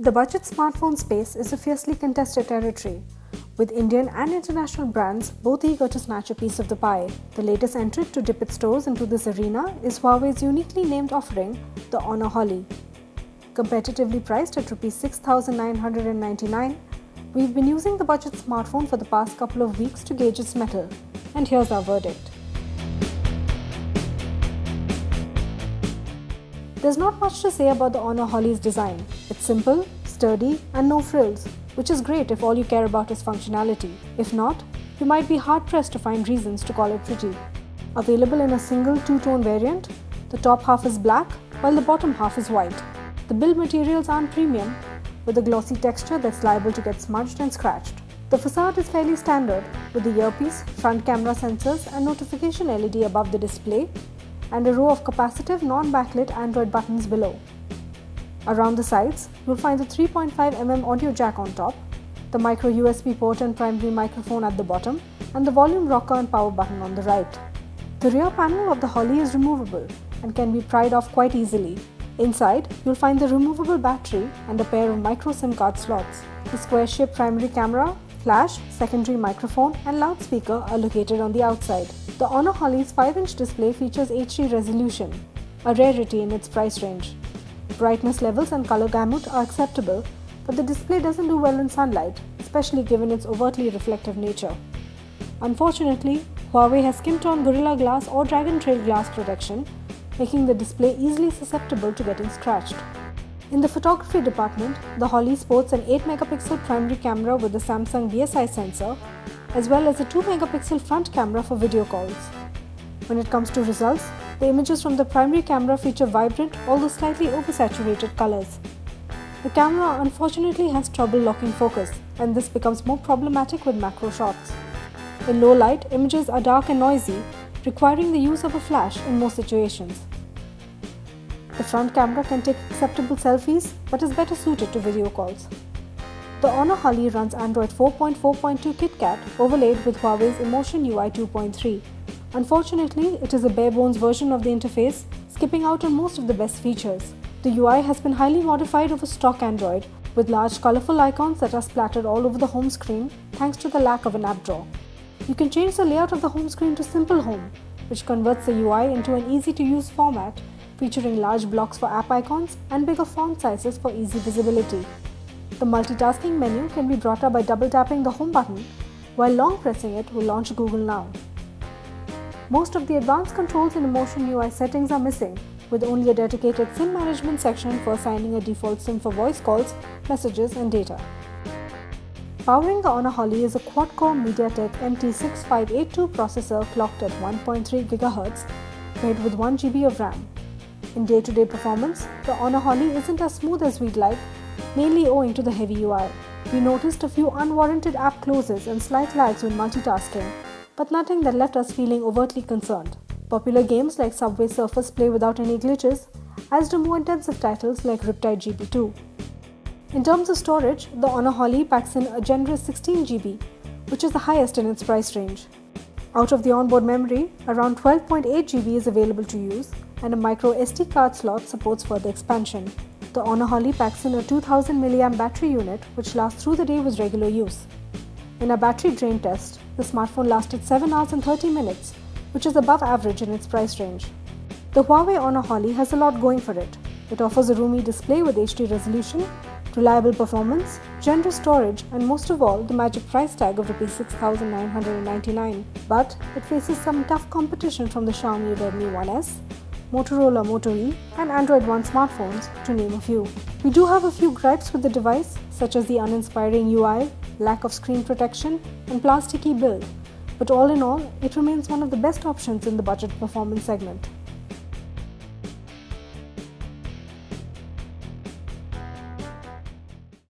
The budget smartphone space is a fiercely contested territory, with Indian and international brands both eager to snatch a piece of the pie. The latest entrant to dip its toes into this arena is Huawei's uniquely named offering, the Honor Holly. Competitively priced at ₹6,999, we've been using the budget smartphone for the past couple of weeks to gauge its mettle, and here's our verdict. There's not much to say about the Honor Holly's design. It's simple, sturdy, and no frills, which is great if all you care about is functionality. If not, you might be hard-pressed to find reasons to call it pretty. Available in a single two-tone variant, the top half is black while the bottom half is white. The build materials aren't premium, with a glossy texture that's liable to get smudged and scratched. The facade is fairly standard, with the earpiece, front camera sensors and notification LED above the display, and a row of capacitive non-backlit Android buttons below. Around the sides, you'll find the 3.5mm audio jack on top, the micro USB port and primary microphone at the bottom, and the volume rocker and power button on the right. The rear panel of the Holly is removable and can be pried off quite easily. Inside, you'll find the removable battery and a pair of micro SIM card slots. The square-shaped primary camera, flash, secondary microphone and loudspeaker are located on the outside. The Honor Holly's 5-inch display features HD resolution, a rarity in its price range. Brightness levels and color gamut are acceptable, but the display doesn't do well in sunlight, especially given its overtly reflective nature. Unfortunately, Huawei has skimped on Gorilla Glass or Dragon Trail glass protection, making the display easily susceptible to getting scratched. In the photography department, the Holly sports an 8-megapixel primary camera with a Samsung BSI sensor, as well as a 2-megapixel front camera for video calls. When it comes to results, the images from the primary camera feature vibrant, although slightly oversaturated colors. The camera unfortunately has trouble locking focus, and this becomes more problematic with macro shots. In low light, images are dark and noisy, requiring the use of a flash in most situations. The front camera can take acceptable selfies, but is better suited to video calls. The Honor Holly runs Android 4.4.2 KitKat overlaid with Huawei's Emotion UI 2.3. Unfortunately, it is a bare-bones version of the interface, skipping out on most of the best features. The UI has been highly modified over stock Android, with large colorful icons that are splattered all over the home screen thanks to the lack of an app drawer. You can change the layout of the home screen to Simple Home, which converts the UI into an easy-to-use format, featuring large blocks for app icons and bigger font sizes for easy visibility. The multitasking menu can be brought up by double-tapping the home button, while long-pressing it will launch Google Now. Most of the advanced controls in Emotion UI settings are missing, with only a dedicated SIM management section for assigning a default SIM for voice calls, messages and data. Powering the Honor Holly is a quad-core MediaTek MT6582 processor clocked at 1.3 GHz, paired with 1 GB of RAM. In day-to-day performance, the Honor Holly isn't as smooth as we'd like, mainly owing to the heavy UI. We noticed a few unwarranted app closes and slight lags when multitasking, but nothing that left us feeling overtly concerned. Popular games like Subway Surfers play without any glitches, as do more intensive titles like Riptide GP2. In terms of storage, the Honor Holly packs in a generous 16 GB, which is the highest in its price range. Out of the onboard memory, around 12.8 GB is available to use, and a micro SD card slot supports further expansion. The Honor Holly packs in a 2000 mAh battery unit which lasts through the day with regular use. In a battery drain test, the smartphone lasted 7 hours and 30 minutes, which is above average in its price range. The Huawei Honor Holly has a lot going for it. It offers a roomy display with HD resolution, reliable performance, generous storage and most of all the magic price tag of ₹6,999. But it faces some tough competition from the Xiaomi Redmi 1S, Motorola Moto E and Android One smartphones, to name a few. We do have a few gripes with the device, such as the uninspiring UI, lack of screen protection and plasticky build, but all in all, it remains one of the best options in the budget performance segment.